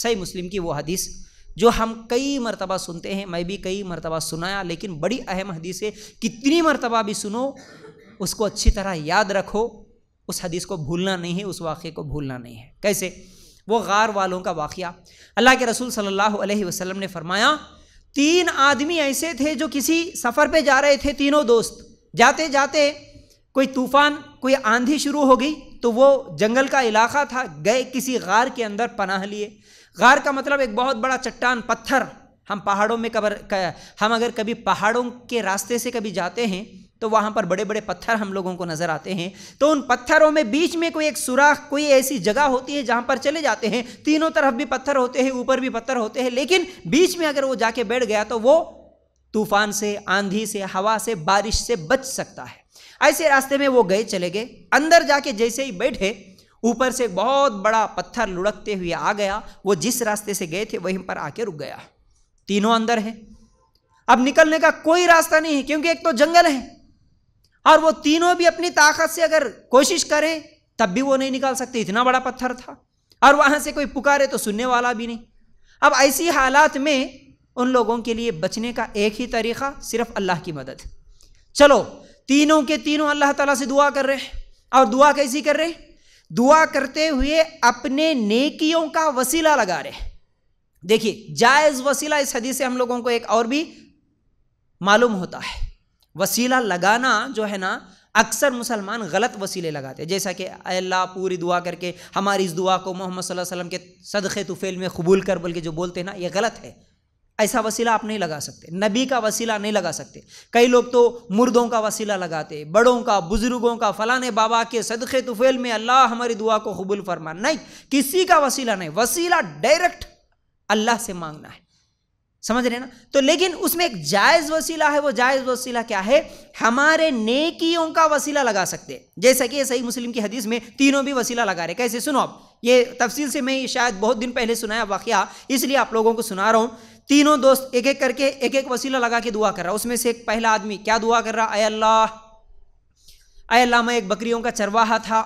सही मुस्लिम की वो हदीस जो हम कई मरतबा सुनते हैं, मैं भी कई मरतबा सुनाया, लेकिन बड़ी अहम हदीस है, कितनी मरतबा भी सुनो उसको अच्छी तरह याद रखो, उस हदीस को भूलना नहीं है, उस वाक़े को भूलना नहीं है। कैसे? वो गार वालों का वाक़या। अल्लाह के रसूल सल्लल्लाहु अलैहि वसल्लम ने फरमाया, तीन आदमी ऐसे थे जो किसी सफ़र पे जा रहे थे, तीनों दोस्त। जाते जाते कोई तूफ़ान, कोई आंधी शुरू हो गई, तो वो जंगल का इलाका था, गए किसी गार के अंदर पनाह लिए। गार का मतलब एक बहुत बड़ा चट्टान, पत्थर। हम पहाड़ों में हम अगर कभी पहाड़ों के रास्ते से कभी जाते हैं तो वहाँ पर बड़े बड़े पत्थर हम लोगों को नज़र आते हैं, तो उन पत्थरों में बीच में कोई एक सुराख, कोई ऐसी जगह होती है जहाँ पर चले जाते हैं। तीनों तरफ भी पत्थर होते हैं, ऊपर भी पत्थर होते हैं, लेकिन बीच में अगर वो जाके बैठ गया तो वो तूफ़ान से, आंधी से, हवा से, बारिश से बच सकता है। ऐसे रास्ते में वो गए, चले गए। अंदर जाके जैसे ही बैठे, ऊपर से बहुत बड़ा पत्थर लुढ़कते हुए आ गया। वो जिस रास्ते से गए थे वहीं पर आके रुक गया। तीनों अंदर हैं, अब निकलने का कोई रास्ता नहीं है, क्योंकि एक तो जंगल है और वो तीनों भी अपनी ताकत से अगर कोशिश करें तब भी वो नहीं निकाल सकते, इतना बड़ा पत्थर था। और वहाँ से कोई पुकारे तो सुनने वाला भी नहीं। अब ऐसी हालात में उन लोगों के लिए बचने का एक ही तरीक़ा, सिर्फ अल्लाह की मदद। चलो, तीनों के तीनों अल्लाह ताला से दुआ कर रहे हैं। और दुआ कैसी कर रहे हैं? दुआ करते हुए अपने नेकियों का वसीला लगा रहे। देखिए, जायज़ वसीला, इस हदीस से हम लोगों को एक और भी मालूम होता है। वसीला लगाना जो है ना, अक्सर मुसलमान गलत वसीले लगाते हैं, जैसा कि अल्लाह पूरी दुआ करके हमारी इस दुआ को मोहम्मद सल्लल्लाहु अलैहि वसल्लम के सदक़े तुफ़ैल में कबूल कर, बल्कि जो बोलते हैं ना, ये गलत है। ऐसा वसीला आप नहीं लगा सकते, नबी का वसीला नहीं लगा सकते। कई लोग तो मुर्दों का वसीला लगाते, बड़ों का, बुज़ुर्गों का, फ़लाने बाबा के सदक़े तुफ़ैल में अल्लाह हमारी दुआ को कबूल फरमा। नहीं, किसी का वसीला नहीं। वसीला डायरेक्ट अल्लाह से मांगना है, समझ रहे ना? तो लेकिन उसमें एक जायज़ वसीला है। वो जायज़ वसीला क्या है? हमारे नेकियों का वसीला लगा सकते, जैसा कि सही मुस्लिम की हदीस में तीनों भी वसीला लगा रहे। कैसे? सुनो आप, ये तफसील से मैं शायद बहुत दिन पहले सुनाया वाक़या, इसलिए आप लोगों को सुना रहा हूँ। तीनों दोस्त एक एक करके एक एक वसीला लगा के दुआ कर रहा। उसमें से एक पहला आदमी क्या दुआ कर रहा? अय अल्लाह, मैं एक बकरियों का चरवाहा था,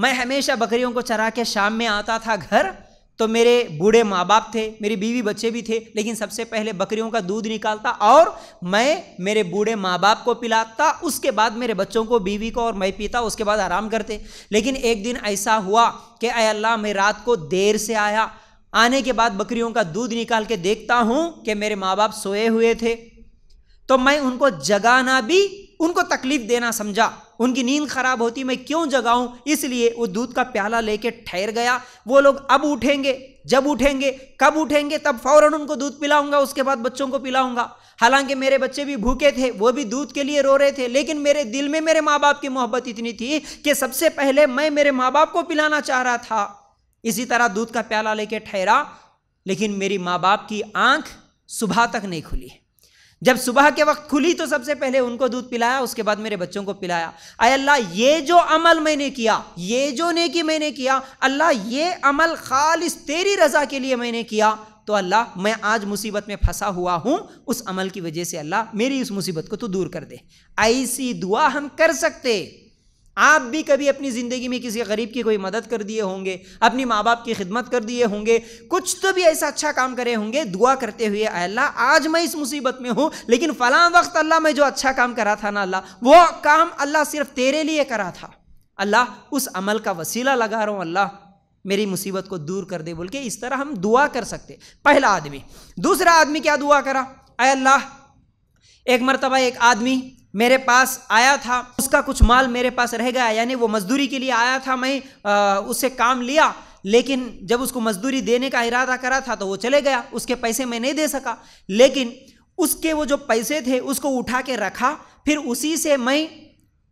मैं हमेशा बकरियों को चरा के शाम में आता था घर, तो मेरे बूढ़े माँ बाप थे, मेरी बीवी बच्चे भी थे, लेकिन सबसे पहले बकरियों का दूध निकालता और मैं मेरे बूढ़े माँ बाप को पिलाता, उसके बाद मेरे बच्चों को, बीवी को और मैं पीता, उसके बाद आराम करते। लेकिन एक दिन ऐसा हुआ कि अय अल्लाह, मैं रात को देर से आया, आने के बाद बकरियों का दूध निकाल के देखता हूँ कि मेरे माँ बाप सोए हुए थे, तो मैं उनको जगाना भी, उनको तकलीफ़ देना समझा, उनकी नींद ख़राब होती, मैं क्यों जगाऊँ, इसलिए वो दूध का प्याला लेके ठहर गया। वो लोग अब उठेंगे, जब उठेंगे, कब उठेंगे, तब फ़ौरन उनको दूध पिलाऊंगा, उसके बाद बच्चों को पिलाऊंगा। हालांकि मेरे बच्चे भी भूखे थे, वो भी दूध के लिए रो रहे थे, लेकिन मेरे दिल में मेरे माँ बाप की मोहब्बत इतनी थी कि सबसे पहले मैं मेरे माँ बाप को पिलाना चाह रहा था। इसी तरह दूध का प्याला लेके ठहरा, लेकिन मेरी माँ बाप की आंख सुबह तक नहीं खुली। जब सुबह के वक्त खुली तो सबसे पहले उनको दूध पिलाया, उसके बाद मेरे बच्चों को पिलाया। अय अल्लाह, ये जो अमल मैंने किया, ये जो नेकी मैंने किया, अल्लाह ये अमल खालिस तेरी रज़ा के लिए मैंने किया, तो अल्लाह मैं आज मुसीबत में फंसा हुआ हूँ, उस अमल की वजह से अल्लाह मेरी इस मुसीबत को तो दूर कर दे। ऐसी दुआ हम कर सकते। आप भी कभी अपनी ज़िंदगी में किसी गरीब की कोई मदद कर दिए होंगे, अपने माँ बाप की खिदमत कर दिए होंगे, कुछ तो भी ऐसा अच्छा काम करे होंगे, दुआ करते हुए अल्लाह आज मैं इस मुसीबत में हूँ, लेकिन फ़लाँ वक्त अल्लाह मैं जो अच्छा काम करा था ना अल्लाह, वो काम अल्लाह सिर्फ तेरे लिए करा था, अल्लाह उस अमल का वसीला लगा रहा हूँ, अल्लाह मेरी मुसीबत को दूर कर दे, बोल के इस तरह हम दुआ कर सकते। पहला आदमी। दूसरा आदमी क्या दुआ करा? अय अल्लाह, एक मरतबा एक आदमी मेरे पास आया था, उसका कुछ माल मेरे पास रह गया, यानी वो मज़दूरी के लिए आया था, मैं उससे काम लिया, लेकिन जब उसको मज़दूरी देने का इरादा करा था तो वो चले गया, उसके पैसे मैं नहीं दे सका, लेकिन उसके वो जो पैसे थे उसको उठा के रखा, फिर उसी से मैं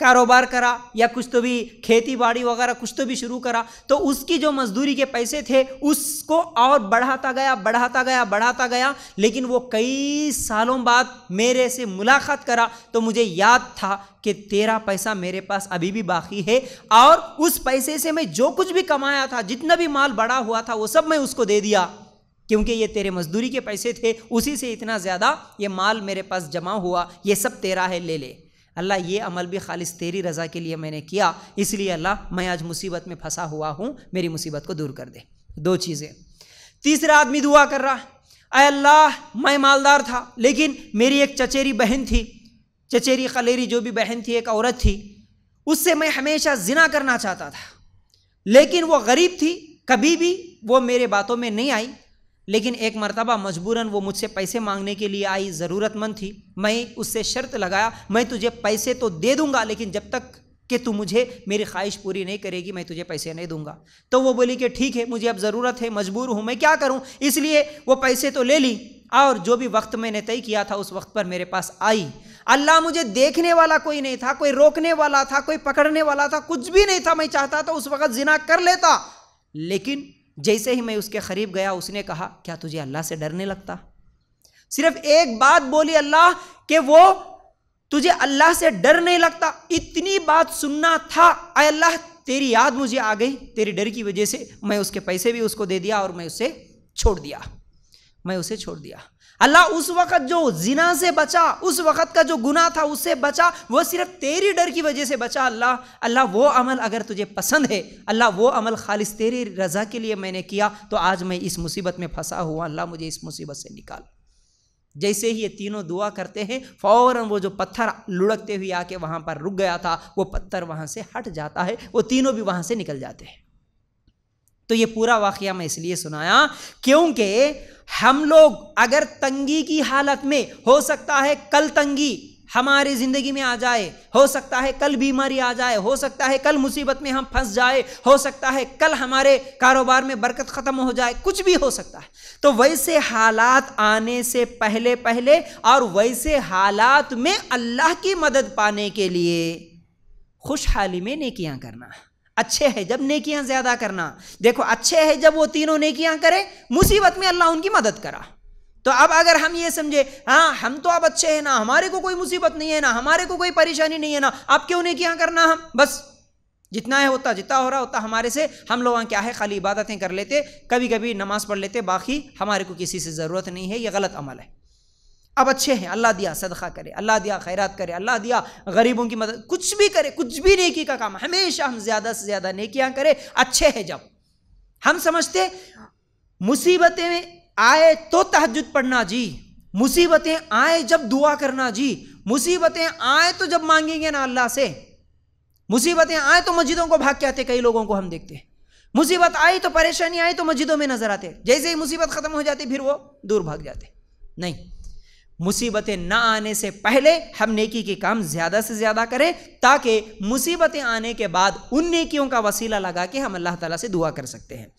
कारोबार करा या कुछ तो भी खेती बाड़ी वगैरह कुछ तो भी शुरू करा, तो उसकी जो मज़दूरी के पैसे थे उसको और बढ़ाता गया, बढ़ाता गया, बढ़ाता गया, लेकिन वो कई सालों बाद मेरे से मुलाकात करा, तो मुझे याद था कि तेरा पैसा मेरे पास अभी भी बाकी है, और उस पैसे से मैं जो कुछ भी कमाया था, जितना भी माल बड़ा हुआ था, वो सब मैं उसको दे दिया, क्योंकि ये तेरे मज़दूरी के पैसे थे, उसी से इतना ज़्यादा ये माल मेरे पास जमा हुआ, ये सब तेरा है, ले ले। अल्लाह ये अमल भी खालिस तेरी रज़ा के लिए मैंने किया, इसलिए अल्लाह मैं आज मुसीबत में फंसा हुआ हूँ, मेरी मुसीबत को दूर कर दे। दो चीज़ें। तीसरा आदमी दुआ कर रहा है, अय अल्लाह मैं मालदार था लेकिन मेरी एक चचेरी बहन थी, चचेरी खलेरी जो भी बहन थी, एक औरत थी, उससे मैं हमेशा जिना करना चाहता था, लेकिन वो गरीब थी, कभी भी वो मेरे बातों में नहीं आई, लेकिन एक मर्तबा मजबूरन वो मुझसे पैसे मांगने के लिए आई, ज़रूरतमंद थी। मैं उससे शर्त लगाया, मैं तुझे पैसे तो दे दूँगा लेकिन जब तक कि तू मुझे मेरी ख्वाहिश पूरी नहीं करेगी मैं तुझे पैसे नहीं दूंगा। तो वो बोली कि ठीक है, मुझे अब ज़रूरत है, मजबूर हूँ, मैं क्या करूँ। इसलिए वो पैसे तो ले ली और जो भी वक्त मैंने तय किया था उस वक्त पर मेरे पास आई। अल्लाह मुझे देखने वाला कोई नहीं था, कोई रोकने वाला था, कोई पकड़ने वाला था, कुछ भी नहीं था। मैं चाहता तो उस वक्त जिना कर लेता, लेकिन जैसे ही मैं उसके करीब गया उसने कहा, क्या तुझे अल्लाह से डरने लगता। सिर्फ एक बात बोली अल्लाह के, वो तुझे अल्लाह से डर नहीं लगता। इतनी बात सुनना था। आय अल्लाह तेरी याद मुझे आ गई, तेरे डर की वजह से मैं उसके पैसे भी उसको दे दिया और मैं उसे छोड़ दिया। अल्लाह उस वक़्त जो जिना से बचा, उस वक़्त का जो गुनाह था उससे बचा, वो सिर्फ तेरी डर की वजह से बचा। अल्लाह वो अमल अगर तुझे पसंद है, अल्लाह वो अमल खालिस तेरी रज़ा के लिए मैंने किया तो आज मैं इस मुसीबत में फंसा हुआ, अल्लाह मुझे इस मुसीबत से निकाल। जैसे ही ये तीनों दुआ करते हैं फौरन वो जो पत्थर लुढ़कते हुए आके वहाँ पर रुक गया था वो पत्थर वहाँ से हट जाता है, वो तीनों भी वहाँ से निकल जाते हैं। तो ये पूरा वाक़या मैं इसलिए सुनाया क्योंकि हम लोग अगर तंगी की हालत में, हो सकता है कल तंगी हमारी ज़िंदगी में आ जाए, हो सकता है कल बीमारी आ जाए, हो सकता है कल मुसीबत में हम फंस जाए, हो सकता है कल हमारे कारोबार में बरकत ख़त्म हो जाए, कुछ भी हो सकता है। तो वैसे हालात आने से पहले पहले और वैसे हालात में अल्लाह की मदद पाने के लिए खुशहाली में नेकियां करना अच्छे है। जब नेकियां ज़्यादा करना, देखो अच्छे है जब वो तीनों नेकियां करें, मुसीबत में अल्लाह उनकी मदद करा। तो अब अगर हम ये समझे हाँ हम तो अब अच्छे हैं ना, हमारे को कोई मुसीबत नहीं है ना, हमारे को कोई परेशानी नहीं है ना, अब क्यों नहीं क्या करना, हम बस जितना है होता, जितना हो रहा होता हमारे से, हम लोग क्या है खाली इबादतें कर लेते, कभी कभी नमाज़ पढ़ लेते, बाकी हमारे को किसी से ज़रूरत नहीं है, ये गलत अमल है। अब अच्छे हैं, अल्लाह दिया सदका करे, अल्लाह दिया खैरात करे, अल्लाह दिया गरीबों की मदद, कुछ भी करे, कुछ भी नेकी का काम, हमेशा हम ज़्यादा से ज़्यादा नेकियां करें, अच्छे हैं। जब हम समझते मुसीबतें में आए तो तहज्जुद पढ़ना जी, मुसीबतें आए जब दुआ करना जी, मुसीबतें आए तो जब मांगेंगे ना अल्लाह से, मुसीबतें आए तो मस्जिदों को भाग के आते, कई लोगों को हम देखते हैं मुसीबत आई तो, परेशानी आई तो मस्जिदों में नजर आते, जैसे ही मुसीबत खत्म हो जाती फिर वो दूर भाग जाते। नहीं, मुसीबतें ना आने से पहले हम नेकी के काम ज़्यादा से ज़्यादा करें ताकि मुसीबतें आने के बाद उन नेकियों का वसीला लगा के हम अल्लाह ताला से दुआ कर सकते हैं।